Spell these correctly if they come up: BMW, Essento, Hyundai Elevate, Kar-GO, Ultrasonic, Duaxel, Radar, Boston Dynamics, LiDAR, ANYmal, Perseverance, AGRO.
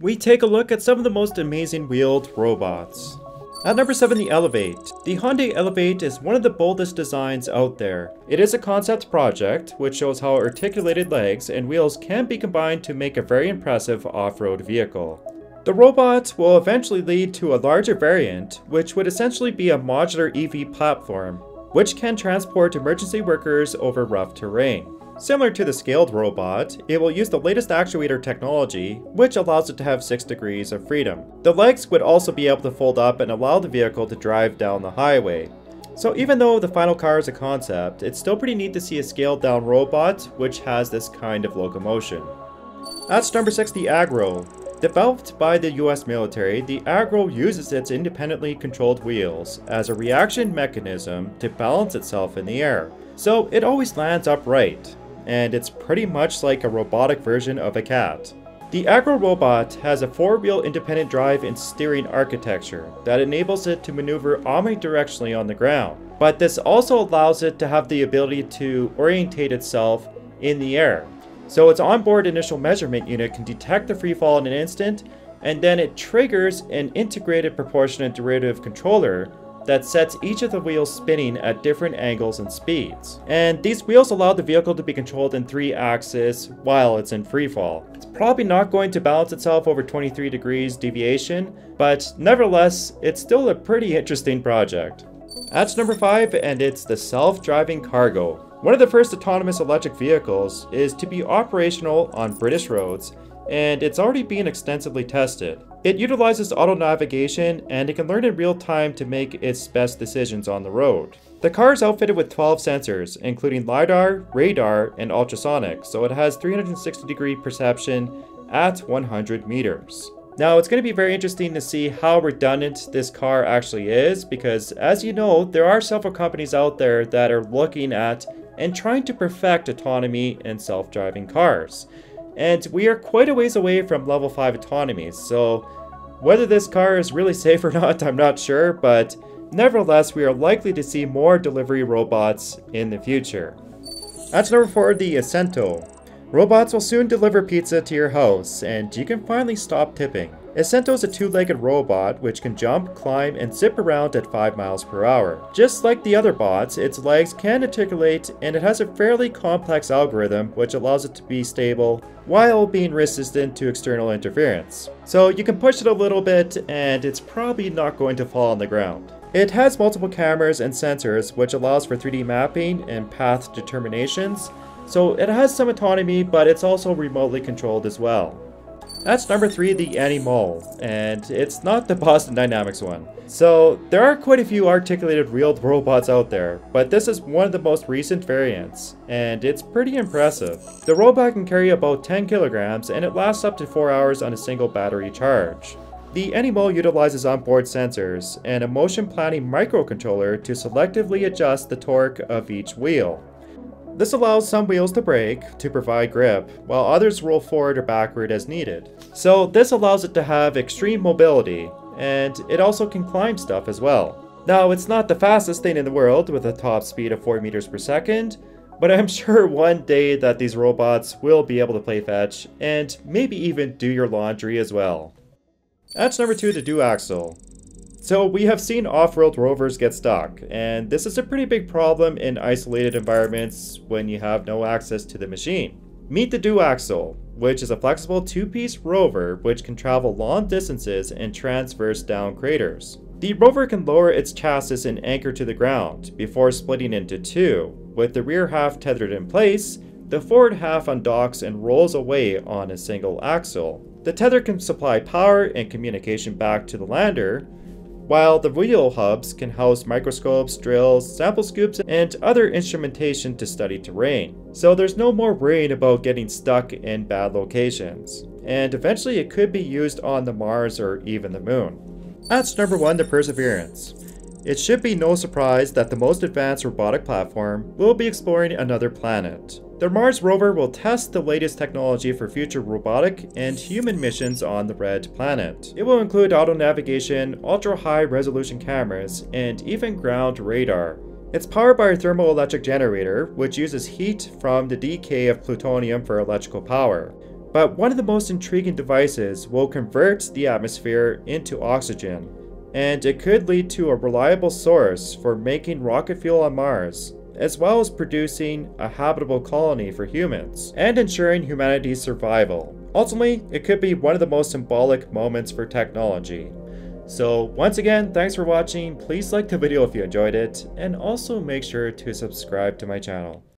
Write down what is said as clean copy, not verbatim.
we take a look at some of the most amazing wheeled robots. At number 7, the Elevate. The Hyundai Elevate is one of the boldest designs out there. It is a concept project, which shows how articulated legs and wheels can be combined to make a very impressive off-road vehicle. The robot will eventually lead to a larger variant, which would essentially be a modular EV platform, which can transport emergency workers over rough terrain. Similar to the scaled robot, it will use the latest actuator technology, which allows it to have 6 degrees of freedom. The legs would also be able to fold up and allow the vehicle to drive down the highway. So even though the final car is a concept, it's still pretty neat to see a scaled down robot which has this kind of locomotion. At number 6, the AGRO. Developed by the US military, the AGRO uses its independently controlled wheels as a reaction mechanism to balance itself in the air, so it always lands upright. And it's pretty much like a robotic version of a cat. The AGRO robot has a 4-wheel independent drive and steering architecture that enables it to maneuver omnidirectionally on the ground, but this also allows it to have the ability to orientate itself in the air. So its onboard initial measurement unit can detect the freefall in an instant, and then it triggers an integrated proportionate derivative controller that sets each of the wheels spinning at different angles and speeds. And these wheels allow the vehicle to be controlled in 3 axes while it's in freefall. It's probably not going to balance itself over 23 degrees deviation, but nevertheless, it's still a pretty interesting project. At number 5, and it's the self-driving Kar-GO. One of the first autonomous electric vehicles is to be operational on British roads, and it's already being extensively tested. It utilizes auto navigation, and it can learn in real time to make its best decisions on the road. The car is outfitted with 12 sensors, including LiDAR, Radar, and Ultrasonic, so it has 360-degree perception at 100 meters. Now, it's going to be very interesting to see how redundant this car actually is, because as you know, there are several companies out there that are looking at and trying to perfect autonomy in self-driving cars. And we are quite a ways away from level 5 autonomy, so whether this car is really safe or not, I'm not sure, but nevertheless, we are likely to see more delivery robots in the future. At number 4, the Essento. Robots will soon deliver pizza to your house, and you can finally stop tipping. Essento is a 2-legged robot which can jump, climb, and zip around at 5 miles per hour. Just like the other bots, its legs can articulate, and it has a fairly complex algorithm which allows it to be stable while being resistant to external interference. So you can push it a little bit, and it's probably not going to fall on the ground. It has multiple cameras and sensors which allows for 3D mapping and path determinations, so it has some autonomy, but it's also remotely controlled as well. That's number 3, the ANYmal, and it's not the Boston Dynamics one. So there are quite a few articulated wheeled robots out there, but this is one of the most recent variants, and it's pretty impressive. The robot can carry about 10 kilograms, and it lasts up to 4 hours on a single battery charge. The ANYmal utilizes onboard sensors and a motion planning microcontroller to selectively adjust the torque of each wheel. This allows some wheels to brake to provide grip, while others roll forward or backward as needed. So this allows it to have extreme mobility, and it also can climb stuff as well. Now, it's not the fastest thing in the world with a top speed of 4 meters per second, but I'm sure one day that these robots will be able to play fetch, and maybe even do your laundry as well. That's number 2, the Duaxel. So we have seen off-road rovers get stuck, and this is a pretty big problem in isolated environments when you have no access to the machine. Meet the Duaxel, which is a flexible 2-piece rover which can travel long distances and transverse down craters. The rover can lower its chassis and anchor to the ground before splitting into 2, with the rear half tethered in place. The forward half undocks and rolls away on a single axle. The tether can supply power and communication back to the lander, while the wheel hubs can house microscopes, drills, sample scoops, and other instrumentation to study terrain. So there's no more worrying about getting stuck in bad locations. And eventually it could be used on the Mars or even the Moon. That's number 1, the Perseverance. It should be no surprise that the most advanced robotic platform will be exploring another planet. The Mars rover will test the latest technology for future robotic and human missions on the red planet. It will include auto navigation, ultra-high resolution cameras, and even ground radar. It's powered by a thermoelectric generator, which uses heat from the decay of plutonium for electrical power. But one of the most intriguing devices will convert the atmosphere into oxygen, and it could lead to a reliable source for making rocket fuel on Mars, as well as producing a habitable colony for humans and ensuring humanity's survival. Ultimately, it could be one of the most symbolic moments for technology. So once again, thanks for watching. Please like the video if you enjoyed it, and also make sure to subscribe to my channel.